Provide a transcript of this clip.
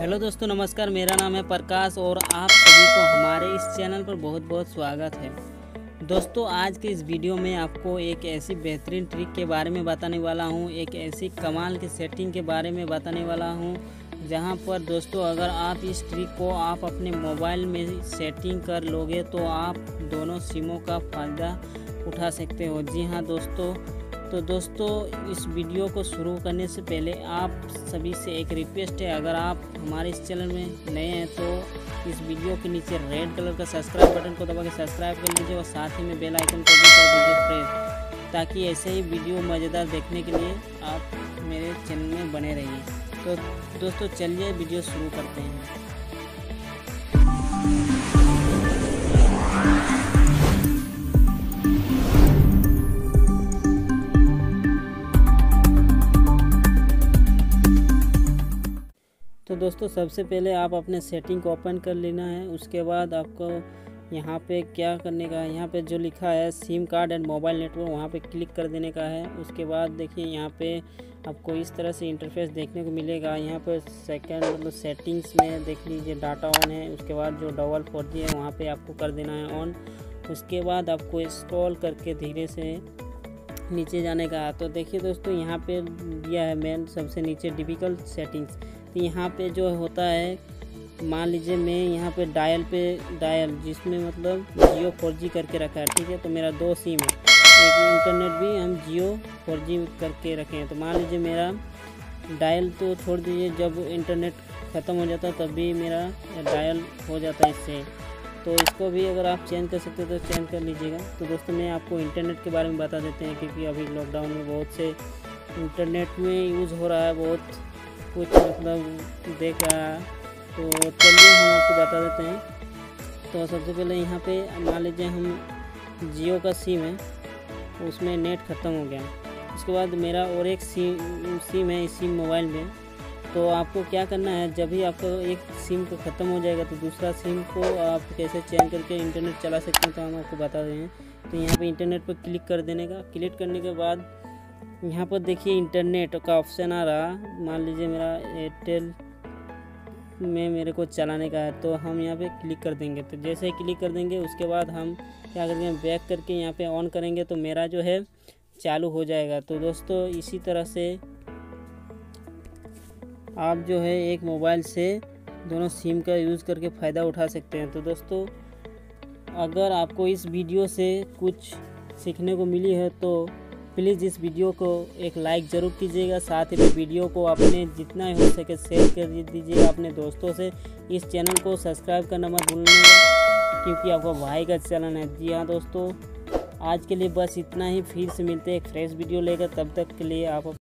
Hello दोस्तों नमस्कार, मेरा नाम है प्रकाश और आप सभी को हमारे इस चैनल पर बहुत बहुत स्वागत है। दोस्तों आज के इस वीडियो में आपको एक ऐसी बेहतरीन ट्रिक के बारे में बताने वाला हूं, एक ऐसी कमाल की सेटिंग के बारे में बताने वाला हूं, जहां पर दोस्तों अगर आप इस ट्रिक को आप अपने मोबाइल में सेटिंग कर लोगे तो आप दोनों सिमों का फ़ायदा उठा सकते हो। जी हाँ दोस्तों, तो दोस्तों इस वीडियो को शुरू करने से पहले आप सभी से एक रिक्वेस्ट है, अगर आप हमारे इस चैनल में नए हैं तो इस वीडियो के नीचे रेड कलर का सब्सक्राइब बटन को दबा के सब्सक्राइब कर लीजिए और साथ ही में बेल आइकन को भी कर दीजिए प्रेस, ताकि ऐसे ही वीडियो मज़ेदार देखने के लिए आप मेरे चैनल में बने रहिए। तो दोस्तों चलिए वीडियो शुरू करते हैं। तो दोस्तों सबसे पहले आप अपने सेटिंग को ओपन कर लेना है। उसके बाद आपको यहाँ पे क्या करने का है, यहाँ पे जो लिखा है SIM card and mobile network, वहाँ पे क्लिक कर देने का है। उसके बाद देखिए यहाँ पे आपको इस तरह से इंटरफेस देखने को मिलेगा। यहाँ पे सेकंड मतलब सेटिंग्स में देख लीजिए डाटा ऑन है, उसके बाद जो डबल 4G है वहाँ पर आपको कर देना है ऑन। उसके बाद आपको स्क्रॉल करके धीरे से नीचे जाने का है। तो देखिए दोस्तों यहाँ पर दिया है मेन सबसे नीचे डिफिकल्ट सेटिंग्स, तो यहाँ पे जो होता है मान लीजिए मैं यहाँ पे डायल जिसमें मतलब जियो 4G करके रखा है, ठीक है। तो मेरा 2 सिम है, एक इंटरनेट भी हम जियो 4G करके रखे हैं। तो मान लीजिए मेरा डायल तो छोड़ दीजिए, जब इंटरनेट ख़त्म हो जाता है तब भी मेरा डायल हो जाता है इससे, तो इसको भी अगर आप चेंज कर सकते हो तो चेंज कर लीजिएगा। तो दोस्तों मैं आपको इंटरनेट के बारे में बता देते हैं, क्योंकि अभी लॉकडाउन में बहुत से इंटरनेट में यूज़ हो रहा है, बहुत कुछ मतलब देख रहा है। तो चलिए हम आपको बता देते हैं। तो सबसे पहले यहाँ पे मान लीजिए हम जियो का सिम है, उसमें नेट ख़त्म हो गया। उसके बाद मेरा और एक सिम है इसी मोबाइल में। तो आपको क्या करना है, जब भी आपका एक सिम को ख़त्म हो जाएगा तो दूसरा सिम को आप कैसे चेंज करके इंटरनेट चला सकते हैं, तो हम आपको बता दें। तो यहाँ पर इंटरनेट पर क्लिक कर देने का, क्लिक करने के बाद यहाँ पर देखिए इंटरनेट का ऑप्शन आ रहा। मान लीजिए मेरा एयरटेल में मेरे को चलाने का है, तो हम यहाँ पे क्लिक कर देंगे। तो जैसे ही क्लिक कर देंगे उसके बाद हम क्या करेंगे, बैक करके यहाँ पे ऑन करेंगे तो मेरा जो है चालू हो जाएगा। तो दोस्तों इसी तरह से आप जो है एक मोबाइल से दोनों सिम का यूज़ करके फ़ायदा उठा सकते हैं। तो दोस्तों अगर आपको इस वीडियो से कुछ सीखने को मिली है तो प्लीज़ इस वीडियो को एक लाइक ज़रूर कीजिएगा, साथ ही वीडियो को आपने जितना हो सके शेयर कर दीजिएगा अपने दोस्तों से। इस चैनल को सब्सक्राइब करना मत भूलिएगा, क्योंकि आपका भाई का चैनल है। जी हाँ दोस्तों आज के लिए बस इतना ही, फिर से मिलते हैं एक फ्रेश वीडियो लेकर, तब तक के लिए आप